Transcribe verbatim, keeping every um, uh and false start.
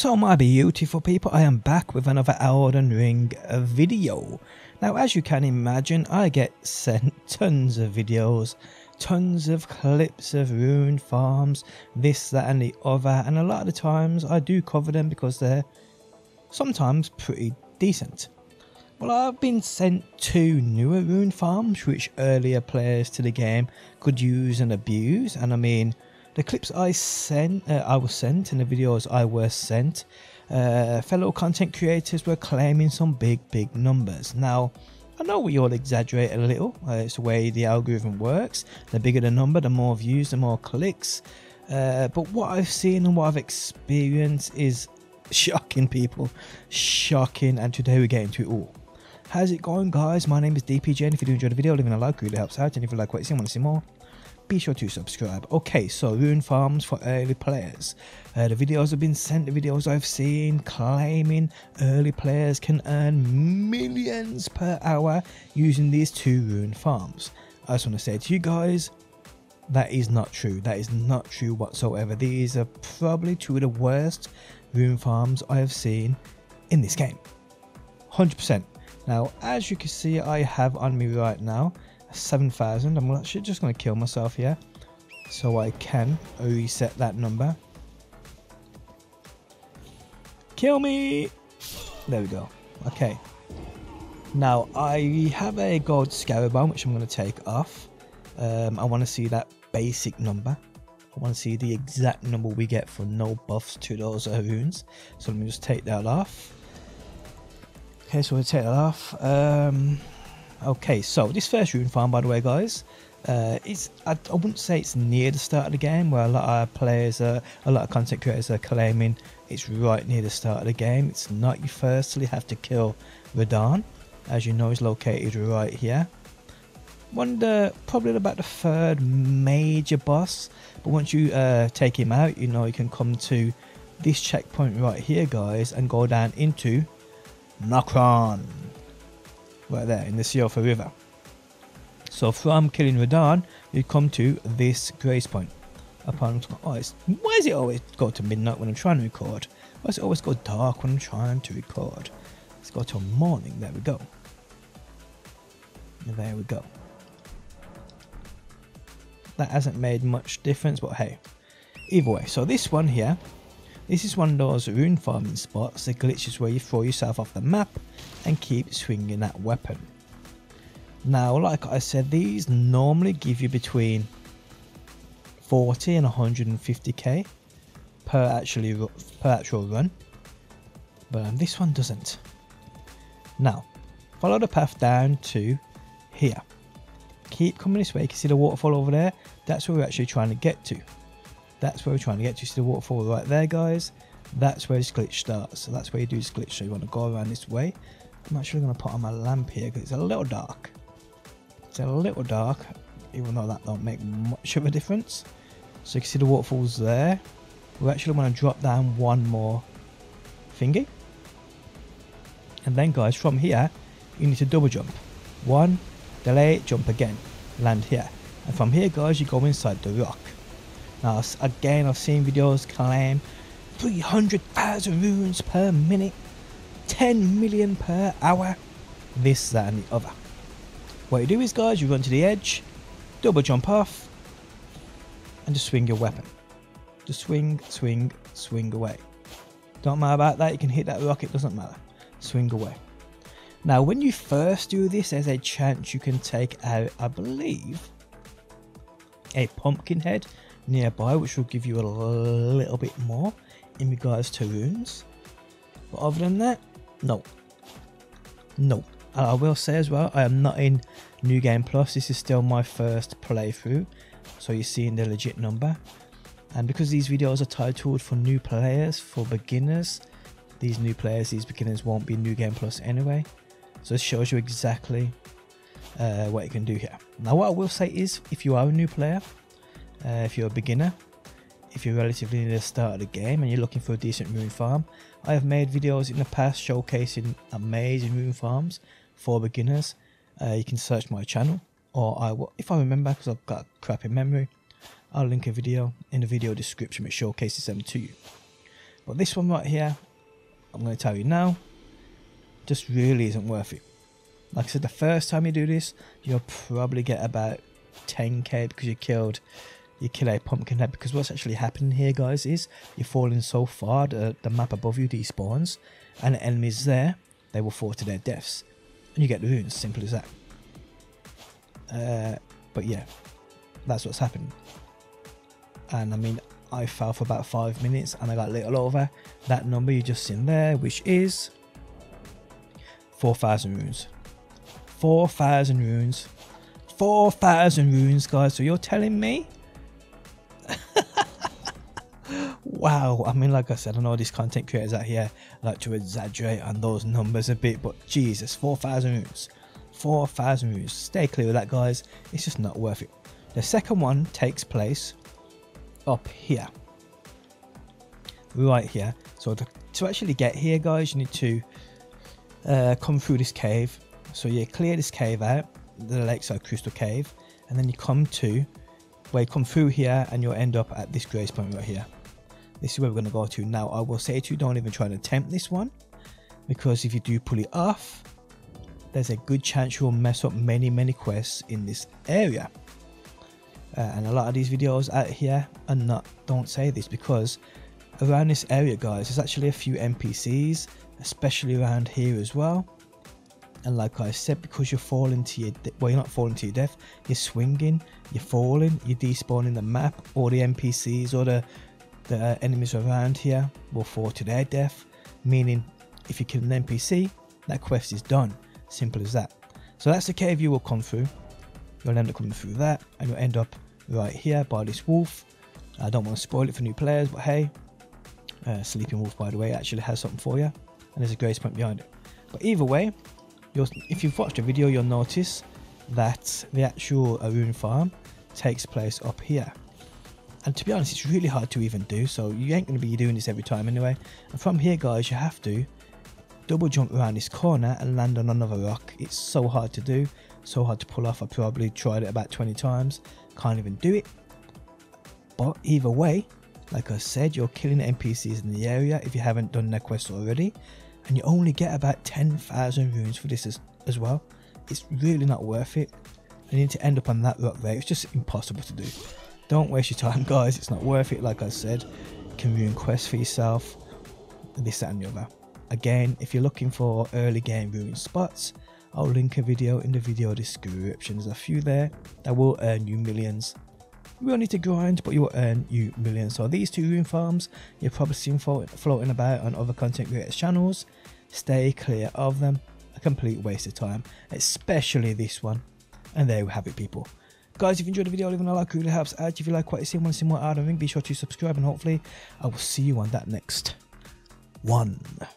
So my beautiful people, I am back with another Elden Ring video. Now as you can imagine, I get sent tons of videos, tons of clips of ruined farms, this, that and the other, and a lot of the times I do cover them because they're sometimes pretty decent. Well, I've been sent two newer ruined farms which earlier players to the game could use and abuse, and I mean the clips I sent, uh, I was sent, and the videos I were sent, uh, fellow content creators were claiming some big, big numbers. Now, I know we all exaggerate a little. Uh, it's the way the algorithm works. The bigger the number, the more views, the more clicks. Uh, but what I've seen and what I've experienced is shocking, people. Shocking, and today we get into it all. How's it going, guys? My name is D P J, and if you do enjoy the video, leaving a like really helps out. And if you like what you see and want to see more, be sure to subscribe. Okay, so ruined farms for early players. Uh, the videos have been sent, the videos I've seen claiming early players can earn millions per hour using these two ruined farms. I just want to say to you guys, that is not true. That is not true whatsoever. These are probably two of the worst ruined farms I have seen in this game. one hundred percent. Now, as you can see, I have on me right now seven thousand. I'm actually just going to kill myself here so I can reset that number. Kill me! There we go. Okay. Now, I have a gold scarab bone which I'm going to take off. Um, I want to see that basic number. I want to see the exact number we get for no buffs to those runes. So let me just take that off. Okay, so we'll take that off. Um... Okay, so this first rune farm, by the way, guys, uh, it's I, I wouldn't say it's near the start of the game, where a lot of players, are, a lot of content creators are claiming it's right near the start of the game. It's not. You firstly have to kill Radahn, as you know, is located right here. One, the, probably about the third major boss, but once you uh, take him out, you know you can come to this checkpoint right here, guys, and go down into Nokron. Right there in the Sea of the River. So from killing Radahn, you come to this grace point. Upon oh, it's, why does it always go to midnight when I'm trying to record? Why does it always go dark when I'm trying to record? Let's go till morning. There we go. There we go. That hasn't made much difference, but hey. Either way, so this one here. This is one of those rune farming spots. The glitch is where you throw yourself off the map and keep swinging that weapon. Now, like I said, these normally give you between forty and one hundred fifty K per actually per actual run, but um, this one doesn't. Now, follow the path down to here. Keep coming this way. You can see the waterfall over there. That's where we're actually trying to get to. That's where we're trying to get to. See the waterfall right there, guys? That's where this glitch starts. So that's where you do this glitch. So you want to go around this way. I'm actually going to put on my lamp here because it's a little dark. It's a little dark, even though that don't make much of a difference. So you can see the waterfalls there. We actually want to drop down one more thingy. And then, guys, from here, you need to double jump. One, delay, jump again, land here. And from here, guys, you go inside the rock. Now, again, I've seen videos claim three hundred thousand runes per minute, ten million per hour, this, that and the other. What you do is, guys, you run to the edge, double jump off, and just swing your weapon. Just swing, swing, swing away. Don't matter about that, you can hit that rock, it doesn't matter. Swing away. Now, when you first do this, there's a chance you can take out, I believe, a pumpkin head nearby, which will give you a little bit more in regards to runes, but other than that, no no and I will say as well, I am not in New Game Plus. This is still my first playthrough, so you're seeing the legit number, and because these videos are titled for new players, for beginners, these new players, these beginners won't be New Game Plus anyway, so this shows you exactly uh, what you can do here. Now, what I will say is, if you are a new player, Uh, if you're a beginner, if you're relatively near the start of the game and you're looking for a decent rune farm, I have made videos in the past showcasing amazing rune farms for beginners. Uh, you can search my channel, or I will, if I remember, because I've got crap in memory, I'll link a video in the video description which showcases them to you. But this one right here, I'm going to tell you now, just really isn't worth it. Like I said, the first time you do this, you'll probably get about ten K because you killed, you kill a pumpkin head. Because what's actually happening here, guys, is you're falling so far, the, the map above you despawns, and the enemies there, they will fall to their deaths. And you get the runes, simple as that. Uh, but yeah, that's what's happened. And I mean, I fell for about five minutes and I got a little over that number you just seen there, which is four thousand runes. four thousand runes. four thousand runes, guys. So you're telling me? Wow. I mean, like I said, I know these content creators out here like to exaggerate on those numbers a bit, but Jesus, four thousand runes. four thousand runes. Stay clear with that, guys. It's just not worth it. The second one takes place up here, right here. So to, to actually get here, guys, you need to uh, come through this cave. So you clear this cave out, the Lakeside Crystal Cave, and then you come to where you come through here, and you'll end up at this grace point right here. This is where we're going to go to now. I will say to you, don't even try and attempt this one, because if you do pull it off, there's a good chance you'll mess up many many quests in this area. Uh, and a lot of these videos out here are not, don't say this, because around this area, guys, there's actually a few N P Cs, especially around here as well. And like I said, because you're falling to your, well, you're not falling to your death, you're swinging, you're falling, you're despawning the map, or the N P Cs or the, the enemies around here will fall to their death, meaning if you kill an N P C, that quest is done, simple as that. So that's the cave you will come through. You'll end up coming through that, and you'll end up right here by this wolf. I don't want to spoil it for new players, but hey, uh, Sleeping Wolf, by the way, actually has something for you, and there's a grace point behind it. But either way, you'll, if you've watched the video, you'll notice that the actual rune farm takes place up here. And to be honest, it's really hard to even do, so you ain't going to be doing this every time anyway. And from here, guys, you have to double jump around this corner and land on another rock. It's so hard to do, so hard to pull off. I probably tried it about twenty times, can't even do it. But either way, like I said, you're killing N P Cs in the area if you haven't done their quest already, and you only get about ten thousand runes for this as, as well. It's really not worth it. You need to end up on that rock there. It's just impossible to do. Don't waste your time, guys. It's not worth it. Like I said, you can ruin quests for yourself, this, that and the other. Again, if you're looking for early game ruin spots, I'll link a video in the video description. There's a few there that will earn you millions. You will need to grind, but you will earn you millions. So these two rune farms, you've probably seen floating about on other content creators' channels. Stay clear of them. A complete waste of time, especially this one. And there we have it, people. Guys, if you enjoyed the video, leaving a like really helps out. If you like what you see and want to see more Elden Ring, be sure to subscribe, and hopefully I will see you on that next one.